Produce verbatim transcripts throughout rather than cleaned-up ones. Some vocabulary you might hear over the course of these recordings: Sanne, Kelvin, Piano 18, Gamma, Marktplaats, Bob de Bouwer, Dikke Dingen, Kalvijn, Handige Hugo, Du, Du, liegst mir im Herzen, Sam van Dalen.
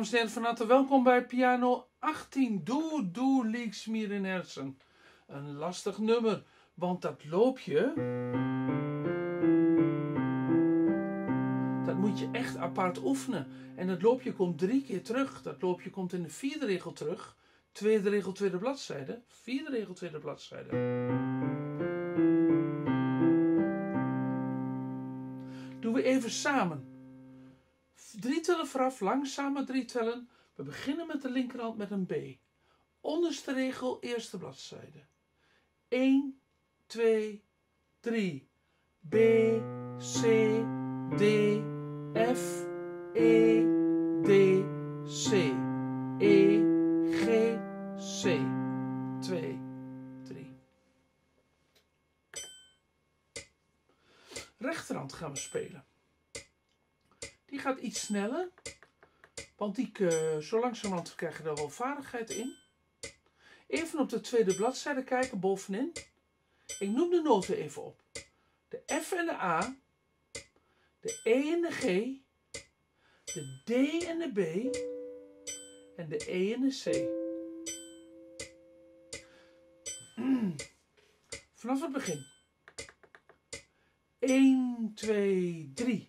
dames en heren, van harte welkom bij Piano achttien. Du, Du, liegst mir im Herzen. Een lastig nummer, want dat loopje, dat moet je echt apart oefenen. En dat loopje komt drie keer terug. Dat loopje komt in de vierde regel terug. Tweede regel, tweede bladzijde. Vierde regel, tweede bladzijde. Doen we even samen. Drie tellen vooraf, langzame drie tellen. We beginnen met de linkerhand met een B. Onderste regel, eerste bladzijde. één, twee, drie. B, C, D, F, E, D, C. E, G, C. twee, drie. Rechterhand gaan we spelen. Die gaat iets sneller, want die, uh, zo langzamerhand krijg je er wel vaardigheid in. Even op de tweede bladzijde kijken, bovenin. Ik noem de noten even op. De F en de A, de E en de G, de D en de B en de E en de C. Vanaf het begin. één, twee, drie.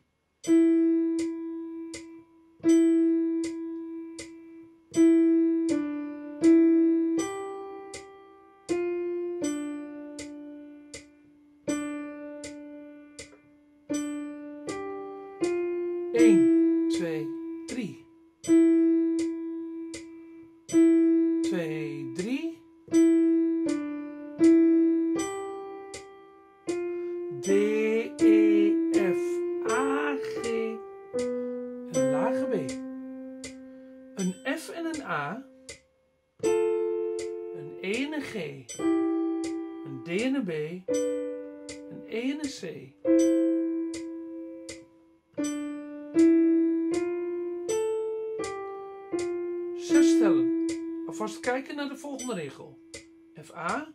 één, twee, drie. twee, drie. D, E, F, A, G en een lage B. Een F en een A. Een E en een G. Een D en een B. Een E en een C. Zes tellen. Alvast kijken naar de volgende regel. F A,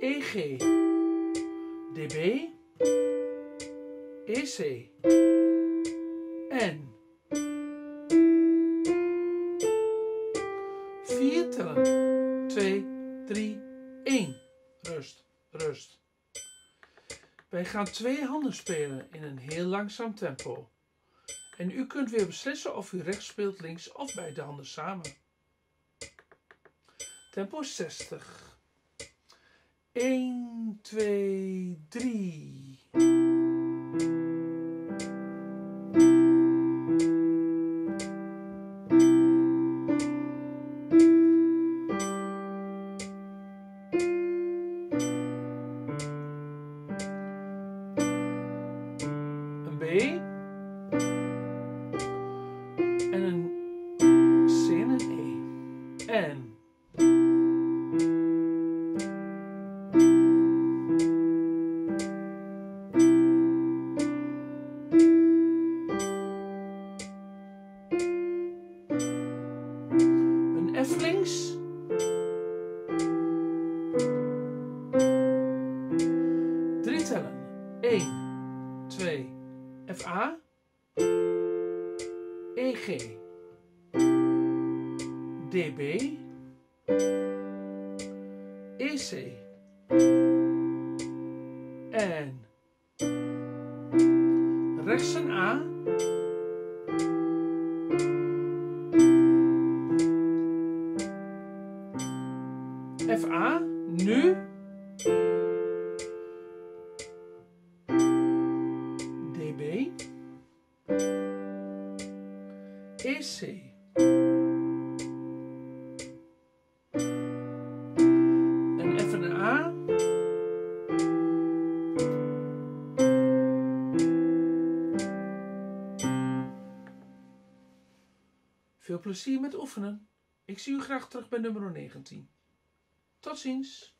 E G, D B, E C en vier tellen. twee, drie, één. Rust, rust. Wij gaan twee handen spelen in een heel langzaam tempo. En u kunt weer beslissen of u rechts speelt, links of beide handen samen. Tempo zestig. één, twee, drie. Een B. En een C en een E. En een F links. Drie tellen. één, twee, F A. E G, D B, E C en rechts een A, F A, nu, D B, E C en F en A, veel plezier met oefenen. Ik zie u graag terug bij nummer negentien. Tot ziens.